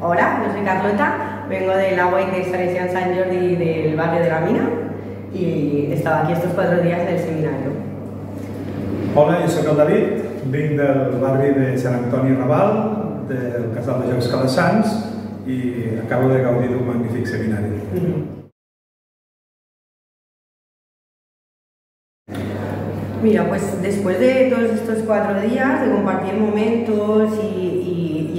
Hola, yo soy Carlota, vengo de la web de Instalación San Jordi del barrio de La Mina y estaba aquí estos 4 días del seminario. Hola, yo soy el David, vinc del barri de San Antonio Raval, del casal de Jocs Calaçans i acabo de gaudir d'un magnífic seminari. Mira, pues después de todos estos 4 días de compartir momentos y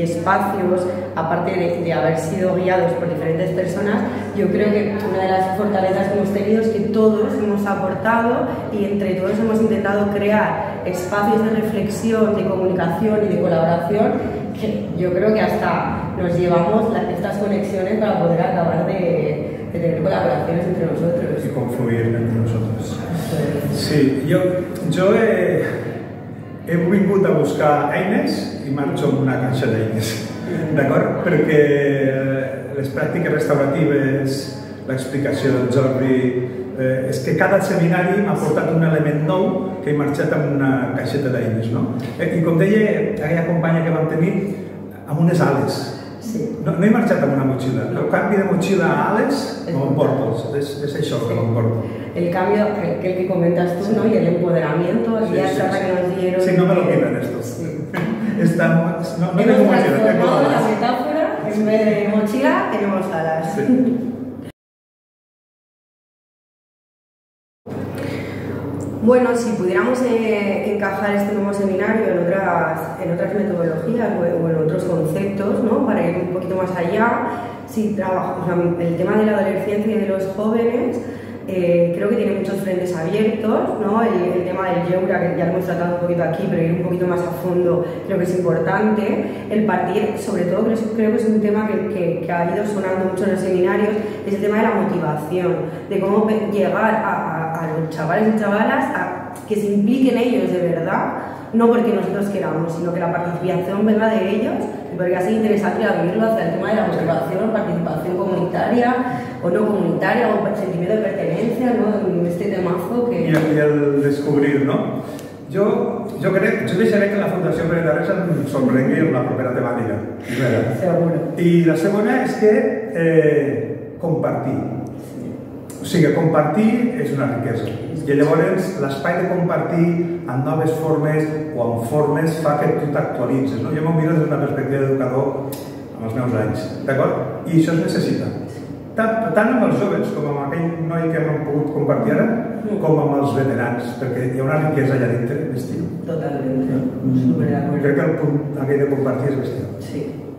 espacios, aparte de haber sido guiados por diferentes personas, yo creo que una de las fortalezas que hemos tenido es que todos hemos aportado y entre todos hemos intentado crear espacios de reflexión, de comunicación y de colaboración que yo creo que hasta nos llevamos estas conexiones para poder acabar de tener colaboraciones entre nosotros. Y confluir entre nosotros. Sí, jo he vingut a buscar eines i marxo amb una caixa d'eines, d'acord? Perquè les pràctiques restauratives, l'explicació del Jordi... És que cada seminari m'ha portat un element nou que he marxat amb una caixeta d'eines, no? I com deia aquella companya que vam tenir, amb unes ales. No he marxat amb una motxilla. El canvi de motxilla a Alex m'emporto, és això que m'emporto. El cambio que comentas tú, ¿no? Y el empoderamiento, el día que nos dieron... Sí, no me lo quitan estos. No tengo motxilla. Hemos transformado la metáfora, en vez de motxilla tenemos alas. Bueno, si pudiéramos encajar este nuevo seminario en otras metodologías o en otros conceptos, ¿no? Para ir un poquito más allá, si trabajamos, o sea, el tema de la adolescencia y de los jóvenes, creo que tiene muchos frentes abiertos, ¿no? El tema del Yeura, que ya lo hemos tratado un poquito aquí, pero ir un poquito más a fondo creo que es importante. El partir, sobre todo, creo que es un tema que ha ido sonando mucho en los seminarios, es el tema de la motivación, de cómo llegar a los chavales y chavalas a que se impliquen ellos de verdad, no porque nosotros queramos, sino que la participación venga de ellos, porque así es interesante abrirlo hacia el tema de la motivación, participación comunitaria o no comunitaria, o sentimiento de pertenencia, ¿no? Este temazo que... I el descobrir, ¿no? Jo deixaré que la Fundació Pere Tarrés em sorprengui amb la propera temàtica. Segura. I la segona és que compartir. O sigui, compartir és una riquesa. I llavors l'espai de compartir en noves formes o en formes fa que tu t'actualitzes. Jo m'ho miro des d'una perspectiva d'educador amb els meus anys, d'acord? I això es necessita. Tant amb els joves com amb aquell noi que no hem pogut compartir ara, com amb els veterans, perquè hi ha una riquesa allà dintre bestial. Totalment. Crec que el punt aquell de compartir és bestial. Sí.